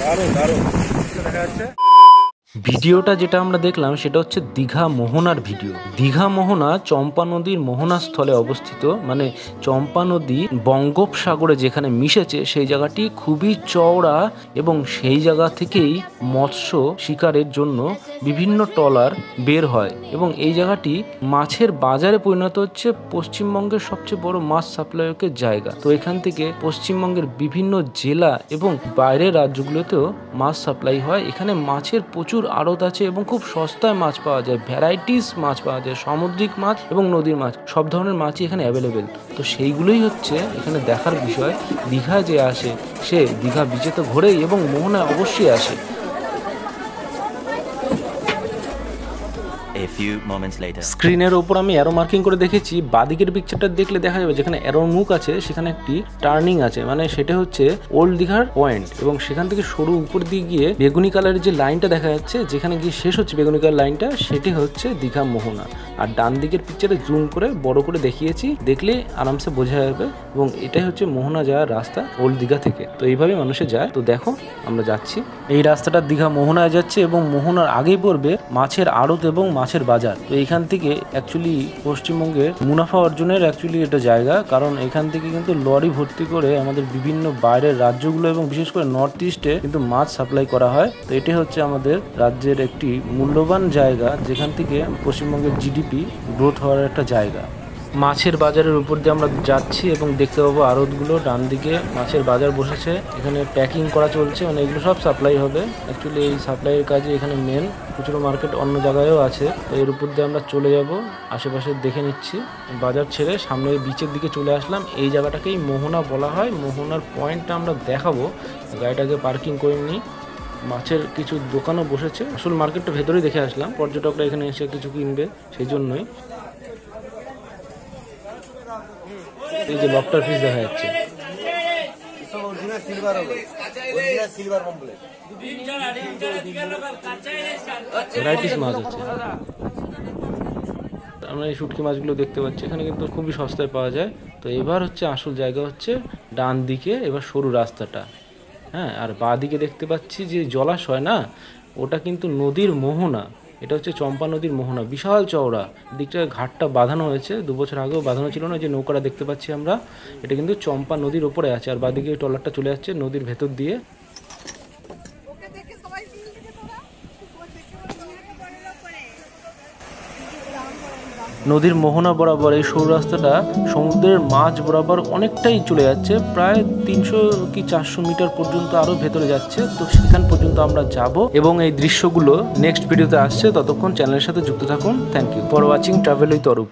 দারুণ দারুণ দেখা যাচ্ছে। ভিডিওটা যেটা আমরা দেখলাম সেটা হচ্ছে দীঘা মোহনার ভিডিও। দীঘা মোহনা চম্পা নদীর মোহনা স্থলে অবস্থিত, মানে চম্পা নদী বঙ্গোপসাগরে যেখানে মিশেছে সেই জায়গাটি খুবই চওড়া এবং সেই জায়গা থেকেই মৎস্য শিকারের জন্য বিভিন্ন ট্রলার বের হয় এবং এই জায়গাটি মাছের বাজারে পরিণত হচ্ছে। পশ্চিমবঙ্গের সবচেয়ে বড় মাছ সাপ্লায়কের জায়গা, তো এখান থেকে পশ্চিমবঙ্গের বিভিন্ন জেলা এবং বাইরের রাজ্যগুলোতেও মাছ সাপ্লাই হয়। এখানে মাছের প্রচুর আড়ত আছে এবং খুব সস্তায় মাছ পাওয়া যায়, ভ্যারাইটিস মাছ পাওয়া যায়, সামুদ্রিক মাছ এবং নদীর মাছ, সব ধরনের মাছই এখানে অ্যাভেলেবেল। তো সেইগুলোই হচ্ছে এখানে দেখার বিষয়। দীঘা যে আসে সে দীঘা বিচে তো ঘোরেই এবং মোহনায় অবশ্যই আসে। স্ক্রিনের ওপর আমি অ্যারো মার্কিং করে দেখেছি, বাদিকের পিকচারটা দেখলে দেখা যাবে যেখানে অ্যারোর মুখ আছে সেখানে একটি টার্নিং আছে, মানে সেটা হচ্ছে ওল্ড দীঘার পয়েন্ট এবং সেখান থেকে সরু উপর দিয়ে গিয়ে বেগুনি কালারের যে লাইনটা দেখা যাচ্ছে যেখানে গিয়ে শেষ হচ্ছে বেগুনি কালার লাইনটা, সেটি হচ্ছে দীঘা মোহনা। আর ডান দিকের পিকচারে জুম করে বড় করে দেখিয়েছি, দেখলে আরামসে বোঝা যাবে এবং এটাই হচ্ছে মোহনা যাওয়ার রাস্তা ওল্ড দীঘা থেকে। তো এইভাবে মানুষে যায়। তো দেখো আমরা যাচ্ছি, এই রাস্তাটা দীঘা মোহনায় যাচ্ছে এবং মোহনার আগেই পড়বে মাছের আড়ত এবং মাছের বাজার। তো এখান থেকে অ্যাকচুয়ালি পশ্চিমবঙ্গের মুনাফা অর্জনের অ্যাকচুয়ালি এটা জায়গা, কারণ এখান থেকে কিন্তু লরি ভর্তি করে আমাদের বিভিন্ন বাইরের রাজ্যগুলো এবং বিশেষ করে নর্থ ইস্টে কিন্তু মাছ সাপ্লাই করা হয়। তো এটি হচ্ছে আমাদের রাজ্যের একটি মূল্যবান জায়গা যেখান থেকে পশ্চিমবঙ্গের জিডিপি গ্রোথ হওয়ার একটা জায়গা। মাছের বাজারের উপর দিয়ে আমরা যাচ্ছি এবং দেখতে পাবো আড়তগুলো, ডান দিকে মাছের বাজার বসেছে, এখানে প্যাকিং করা চলছে, মানে এগুলো সব সাপ্লাই হবে। অ্যাকচুয়ালি এই সাপ্লাইয়ের কাজে এখানে মেন, খুচরো মার্কেট অন্য জায়গায়ও আছে। তো এর উপর দিয়ে আমরা চলে যাব, আশেপাশে দেখে নিচ্ছি। বাজার ছেড়ে সামনে বিচের দিকে চলে আসলাম, এই জায়গাটাকেই মোহনা বলা হয়। মোহনার পয়েন্টটা আমরা দেখাবো, গাড়িটাকে পার্কিং করে নিই। মাছের কিছু দোকানও বসেছে, আসল মার্কেটটা ভেতরেই দেখে আসলাম, পর্যটকরা এখানে এসে কিছু কিনবে সেই জন্যই। এই যে লবস্টার ফিশ দেখা যাচ্ছে, ভ্যারাইটিস মাছ আছে। আমরা এই শুটকি মাছগুলো দেখতে পাচ্ছি, এখানে কিন্তু খুবই সস্তায় পাওয়া যায়। তো এবার হচ্ছে আসল জায়গা হচ্ছে ডান দিকে, এবার সরু রাস্তাটা, হ্যাঁ। আর বাঁ দিকে দেখতে পাচ্ছি যে জলাশয় না, ওটা কিন্তু নদীর মোহনা, এটা হচ্ছে চম্পা নদীর মোহনা, বিশাল চওড়া। দিকটা ঘাটটা বাঁধানো হয়েছে, 2 বছর আগেও বাঁধানো ছিল না। যে নৌকাটা দেখতে পাচ্ছি আমরা, এটা কিন্তু চম্পা নদীর ওপরে আছে। আর বাঁদিকে ট্রলারটা চলে যাচ্ছে নদীর ভেতর দিয়ে। নদীর মোহনা বরাবর এই সরু রাস্তাটা সমুদ্রের মাঝ বরাবর অনেকটাই চলে যাচ্ছে, প্রায় 300 কি 400 মিটার পর্যন্ত আরও ভেতরে যাচ্ছে। তো সেখান পর্যন্ত আমরা যাব এবং এই দৃশ্যগুলো নেক্সট ভিডিওতে আসছে। ততক্ষণ চ্যানেলের সাথে যুক্ত থাকুন। Thank you for watching travel with Arup.